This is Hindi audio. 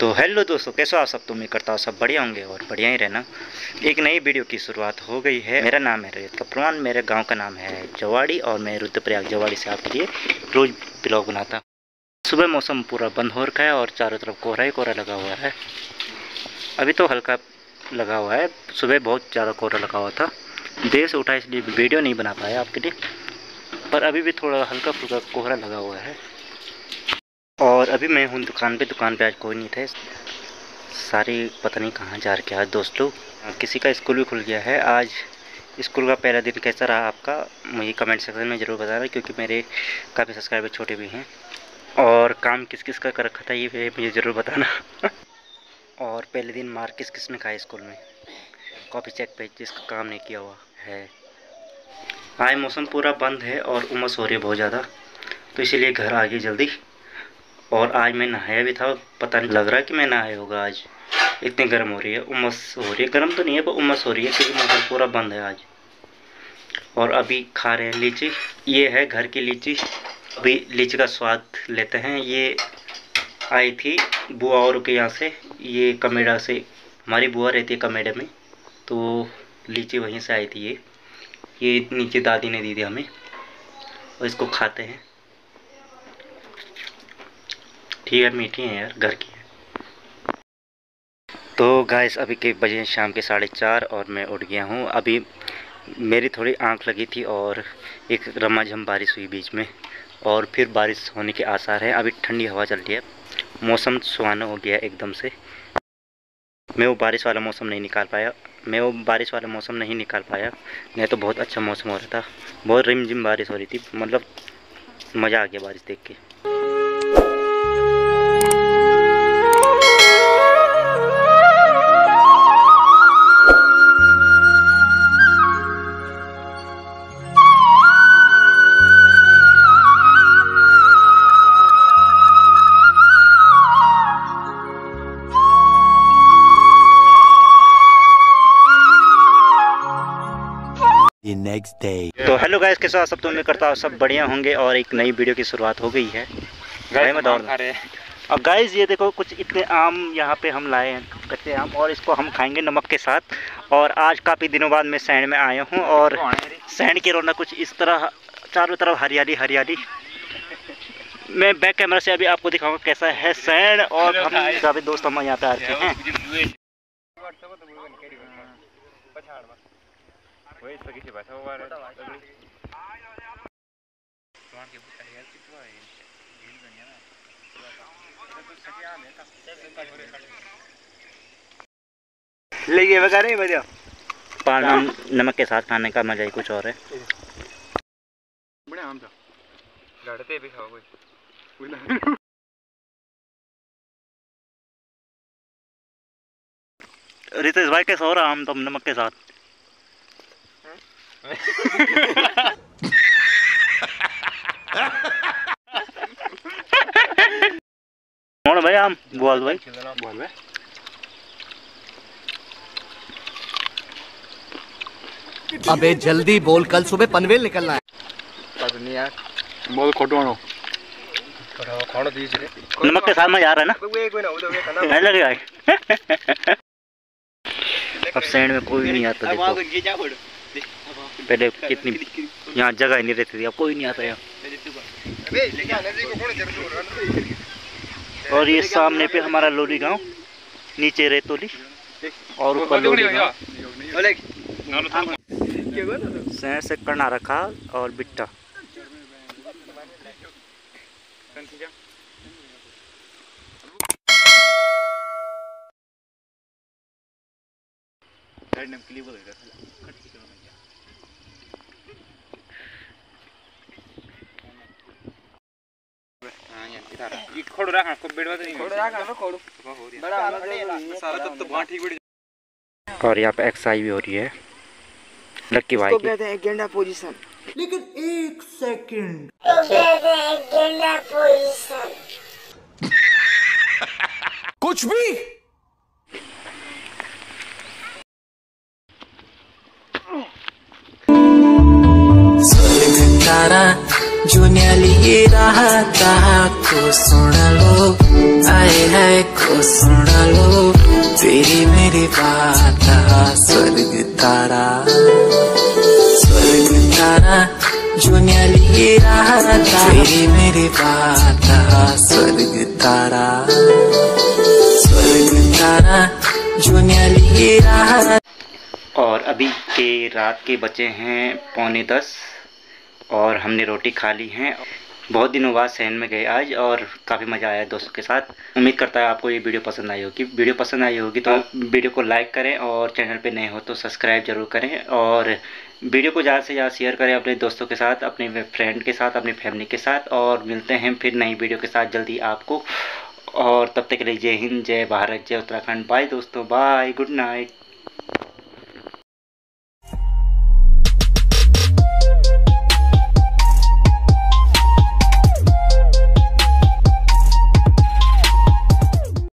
तो हेलो दोस्तों, कैसे हो आप सब? तो मैं करता हूँ सब बढ़िया होंगे और बढ़िया ही रहना। एक नई वीडियो की शुरुआत हो गई है। मेरा नाम है रजत कपरवान, मेरे गांव का नाम है जवाड़ी और मैं रुद्रप्रयाग जवाड़ी से आपके लिए रोज़ ब्लॉग बनाता हूँ। सुबह मौसम पूरा बंद हो रखा है और चारों तरफ कोहरा ही कोहरा लगा हुआ है। अभी तो हल्का लगा हुआ है, सुबह बहुत ज़्यादा कोहरा लगा हुआ था। देर से उठा इसलिए वीडियो नहीं बना पाया आपके लिए, पर अभी भी थोड़ा हल्का फुल्का कोहरा लगा हुआ है। और अभी मैं हूँ दुकान पे आज कोई नहीं थे, सारे पता नहीं कहाँ जा रखे आज दोस्त लोग। किसी का स्कूल भी खुल गया है। आज स्कूल का पहला दिन कैसा रहा आपका, मुझे कमेंट सेक्शन में ज़रूर बताना, क्योंकि मेरे काफ़ी सब्सक्राइबर छोटे भी हैं। और काम किस किस का कर रखा था ये मुझे ज़रूर बताना। और पहले दिन मार किस ने खाया स्कूल में, कॉपी चेक पे जिसका काम नहीं किया हुआ है। आज मौसम पूरा बंद है और उमस हो रही है बहुत ज़्यादा, तो इसीलिए घर आ गई जल्दी। और आज मैं नहाया भी था, पता नहीं लग रहा कि मैं नहाया होगा आज, इतनी गर्म हो रही है, उमस हो रही है। गर्म तो नहीं है पर उमस हो रही है क्योंकि मौसम पूरा बंद है आज। और अभी खा रहे हैं लीची, ये है घर की लीची, अभी लीची का स्वाद लेते हैं। ये आई थी बुआ और के यहाँ से, ये कमेड़ा से, हमारी बुआ रहती है कमेड़े में, तो लीची वहीं से आई थी। ये नीचे दादी ने दी थी हमें और इसको खाते हैं। ठीक है, मीठी है यार, घर की है। तो गाइस अभी के बजे शाम के 4:30 और मैं उठ गया हूँ। अभी मेरी थोड़ी आंख लगी थी और एक रमाझम बारिश हुई बीच में और फिर बारिश होने के आसार हैं। अभी ठंडी हवा चल रही है, मौसम सुहाना हो गया एकदम से। मैं वो बारिश वाला मौसम नहीं निकाल पाया, नहीं तो बहुत अच्छा मौसम हो रहा था, बहुत रिमझिम बारिश हो रही थी, मतलब मज़ा आ गया बारिश देख के। Next day. तो हेलो गाइस, कैसे हो सब? तो उम्मीद करता हूँ सब बढ़िया होंगे और एक नई वीडियो की शुरुआत हो गई है। अब गाइस ये देखो, कुछ इतने आम यहाँ पे हम लाए हैं, कच्चे आम, और इसको हम खाएंगे नमक के साथ। और आज काफ़ी दिनों बाद मैं सैंड में आया हूँ और सैंड की रौनक कुछ इस तरह, चारों तरफ हरियाली हरियाली। मैं बैक कैमरा से अभी आपको दिखाऊँगा कैसा है सैंड। और हम काफ़ी दोस्त हम यहाँ पे आ रहे हैं। नमक के साथ खाने का मजा ही कुछ और है। रितेश भाई कैसा हो रहा आम तुम नमक के साथ? कौन भाई आम बोल भाई बोल भाई। अबे जल्दी बोल, कल सुबह पनवेल निकलना है। पता नहीं यार, मोल खोटवानो खोड़ दीज रे नमक के साथ में जा रहा है ना, वो एक महीना उधर खाना नहीं लगेगा। अब सैंड में कोई नहीं आता, देखो पहले कितनी यहाँ जगह ही नहीं रहती थी, अब कोई नहीं आता यहाँ। और ये सामने पे हमारा लोली गांव, नीचे रेतोली और ऊपर लोली गांव। सैंड से करना रखा और बिट्टा। और यहाँ पे एक्सरसाइज भी हो रही है लड़की भाई की। लेकिन एक सेकंड कुछ भी को सुन लो, आए है को सुन वाला स्वर्ग तारा जुनिया लिए रहा था, तेरे मेरे वाला स्वर्ग तारा जुनिया लिए रहा। और अभी के रात के बचे हैं 9:45 और हमने रोटी खा ली है। बहुत दिनों बाद सहन में गए आज और काफ़ी मज़ा आया दोस्तों के साथ। उम्मीद करता है आपको ये वीडियो पसंद आई होगी। वीडियो पसंद आई होगी तो वीडियो को लाइक करें और चैनल पे नए हो तो सब्सक्राइब जरूर करें और वीडियो को ज़्यादा से ज़्यादा शेयर करें अपने दोस्तों के साथ, अपने फ्रेंड के साथ, अपनी फैमिली के साथ। और मिलते हैं फिर नई वीडियो के साथ जल्दी आपको। और तब तक के लिए जय हिंद, जय भारत, जय उत्तराखंड। बाय दोस्तों, बाय, गुड नाइट।